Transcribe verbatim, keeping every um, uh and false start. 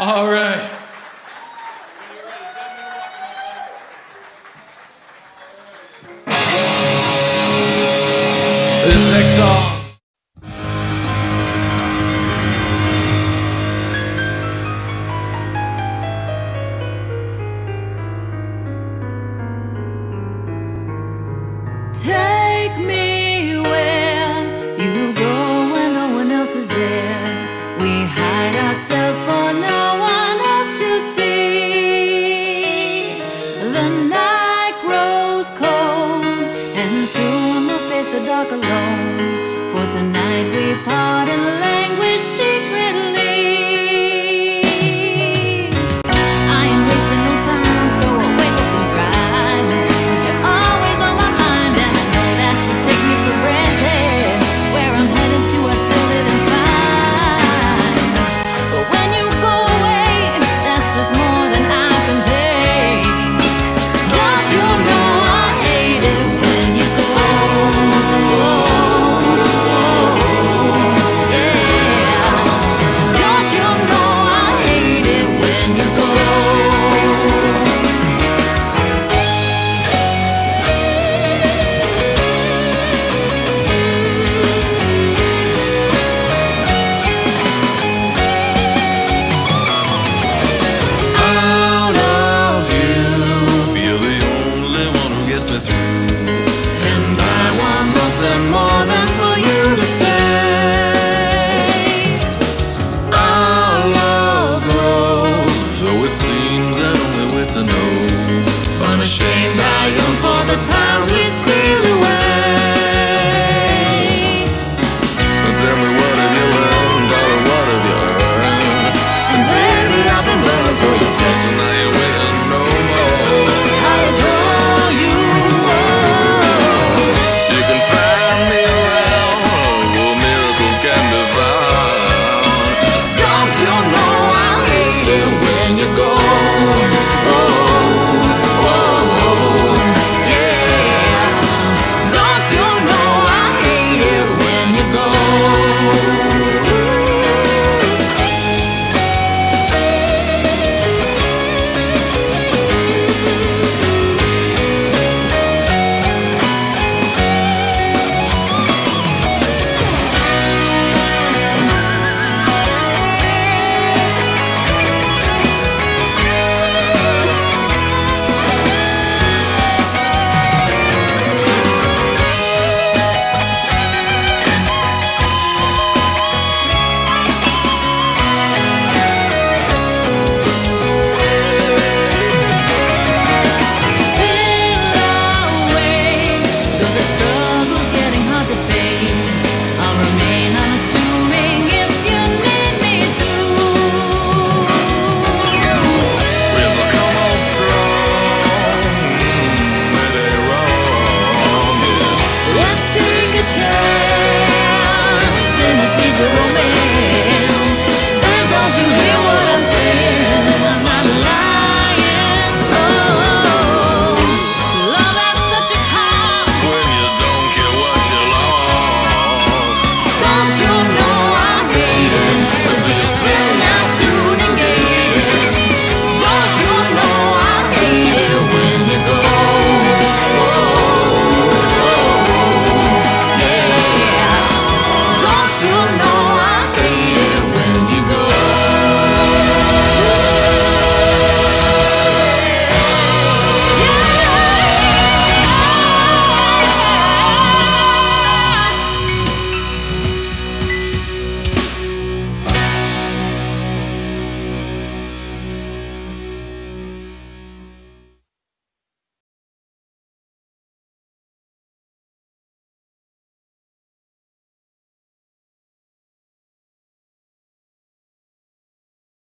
All right. This next song. Take me where you go when no one else is there. We hide ourselves.